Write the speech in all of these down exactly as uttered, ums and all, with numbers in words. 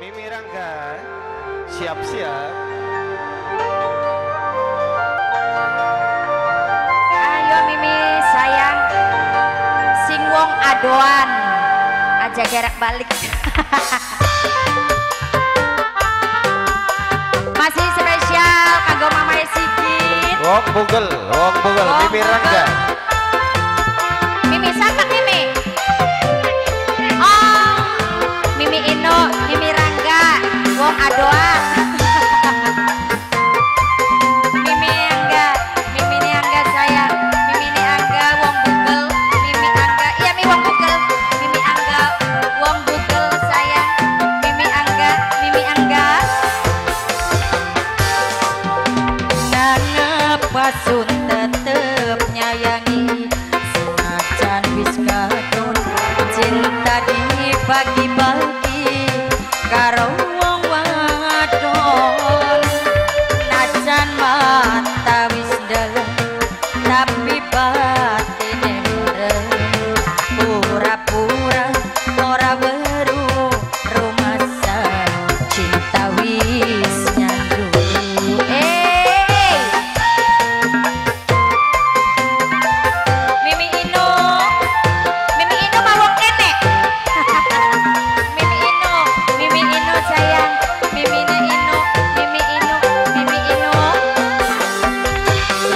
Mimi Rangga, siap-siap. Ayo Mimi sayang, sing wong adoan aja gerak balik. Masih spesial kanggo mamae sikit. Wong Google, wong Google, Mimi Rangga. Mimi sakak Mimi. Mimi Rangga, wong adoan. Mimi Rangga, Mimi Rangga sayang, Mimi Rangga wong Google, Mimi Rangga, iya Mimi wong Google, Mimi Rangga wong Google sayang, Mimi Rangga, Mimi Rangga. Nang pasun tetep nyayangi, senajan wis kadon cinta dibagi-bagi. Karo wong wadon najan mata wis deleng tapi batine mreng pura-pura ora weruh rumasa cinta wis nyandu eh Mimi Ino Mimi Ino marung nenek sayang, Mimi Ino, Mimi Ino, Mimi Ino.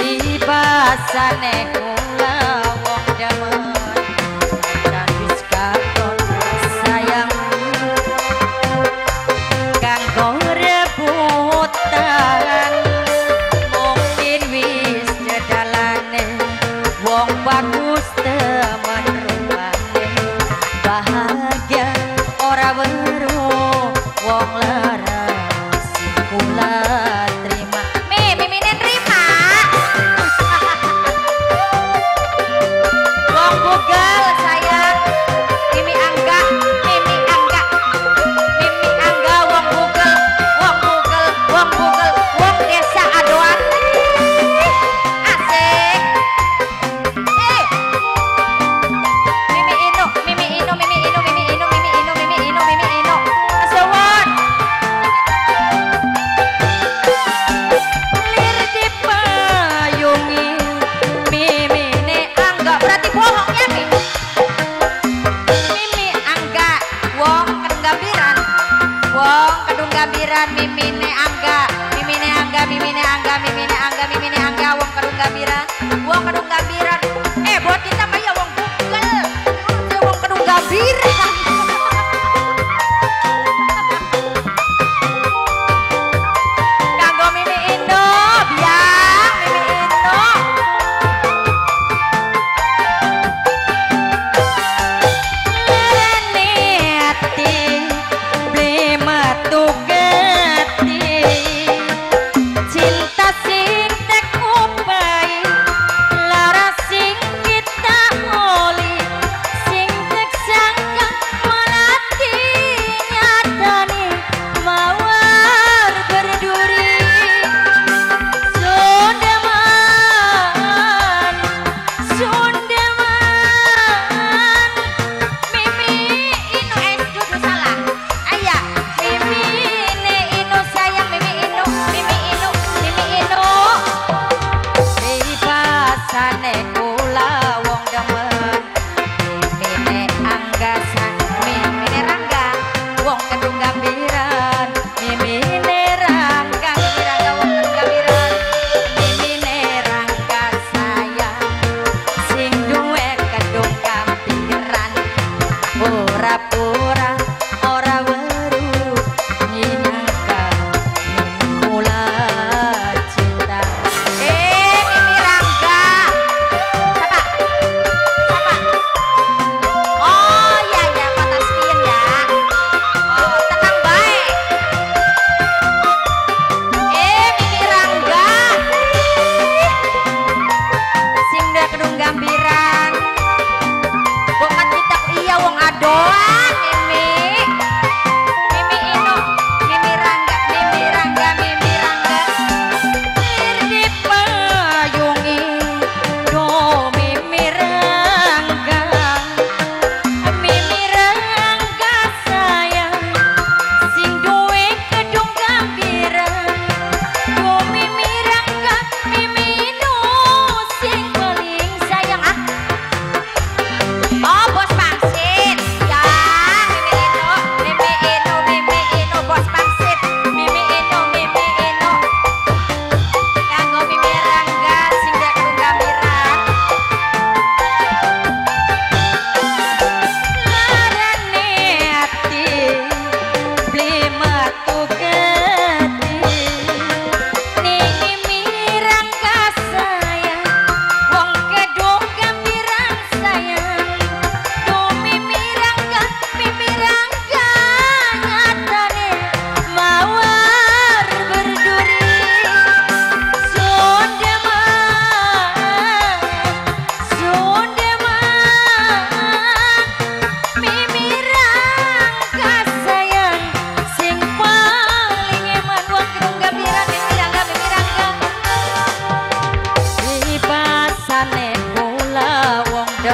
Di pasane kula wong demen dan wis katon sayang kanggo rebutan mungkin wis dedalane wong bagus temen rupane bahagia ora weruh wong laras kula terima Mi, mimine terima wong Google sayang Mimi Rangga Mimi Rangga Mimi Rangga wong Google wong Google wong Google wong desa adoan asik eh Mimi Ino Mimi Ino Mimi Ino Mimi Ino Mimi Ino Mimi Ino Mimi Ino Gambiran Mimi Rangga, Mimi Rangga, Mimi Rangga, Mimi Rangga, Mimi Rangga, wong Kedung Gambiran, wong Kedung Gambiran. Eh, buat kita mah ya wong Google, ya wong Kedung Gambiran. Kanggo Mimi Ino, biar Mimi Ino. Leneti, blema tuh. Cinta sing tek upai lara sing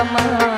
amal.